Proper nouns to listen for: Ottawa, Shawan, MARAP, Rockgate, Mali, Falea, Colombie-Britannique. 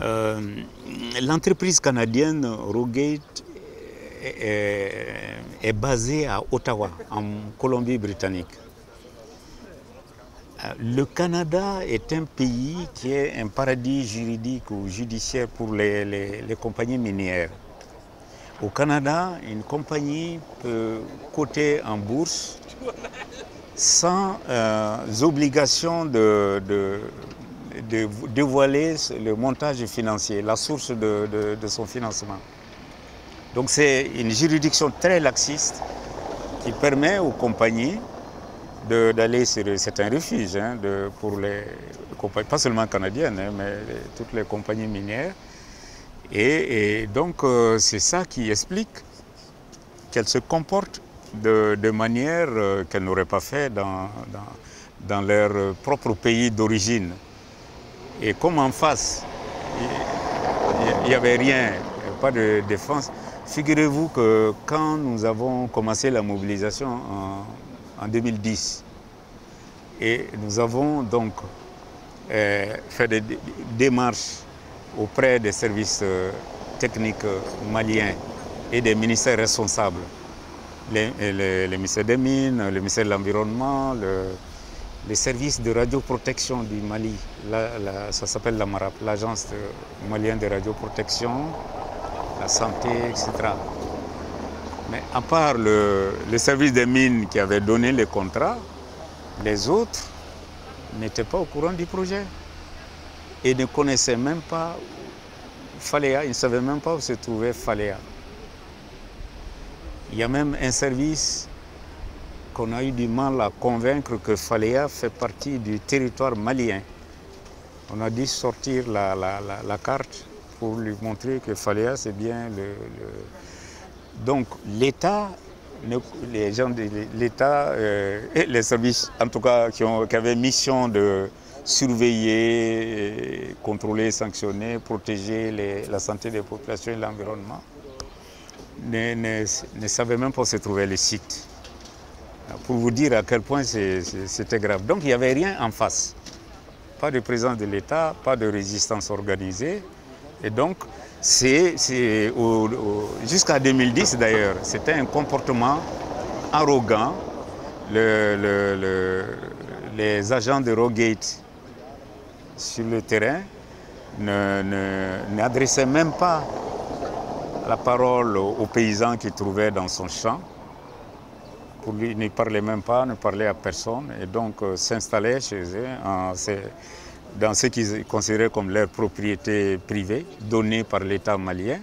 L'entreprise canadienne Rockgate est basée à Ottawa, en Colombie-Britannique. Le Canada est un pays qui est un paradis juridique ou judiciaire pour les compagnies minières. Au Canada, une compagnie peut coter en bourse sans obligation de dévoiler le montage financier, la source de son financement. Donc c'est une juridiction très laxiste qui permet aux compagnies d'aller sur... C'est un refuge hein, pour les compagnies, pas seulement canadiennes, hein, mais toutes les compagnies minières. Et donc c'est ça qui explique qu'elles se comportent de manière qu'elles n'auraient pas fait dans leur propre pays d'origine. Et comme en face, il n'y avait rien, pas de défense, figurez-vous que quand nous avons commencé la mobilisation en 2010, et nous avons donc fait des démarches auprès des services techniques maliens et des ministères responsables, les ministères des Mines, le ministère de l'Environnement, les services de radioprotection du Mali, ça s'appelle la MARAP, l'Agence malienne de radioprotection, la santé, etc. Mais à part le service des Mines qui avait donné les contrats, les autres n'étaient pas au courant du projet et ne connaissaient même pas Falea, ils ne savaient même pas où se trouvait Falea. Il y a même un service qu'on a eu du mal à convaincre que Falea fait partie du territoire malien. On a dû sortir la carte pour lui montrer que Falea, c'est bien le... Donc l'État, les gens de l'État et les services, en tout cas, qui avaient mission de surveiller, contrôler, sanctionner, protéger la santé des populations et l'environnement, ne savaient même pas où se trouvaient les sites. Pour vous dire à quel point c'était grave. Donc il n'y avait rien en face. Pas de présence de l'État, pas de résistance organisée. Et donc, jusqu'à 2010 d'ailleurs, c'était un comportement arrogant. Les agents de Rockgate sur le terrain n'adressaient même pas la parole aux paysans qu'ils trouvaient dans son champ. Pour lui, ne parlait même pas, ne parlait à personne, et donc s'installait chez eux dans ce qu'ils considéraient comme leur propriété privée, donnée par l'État malien.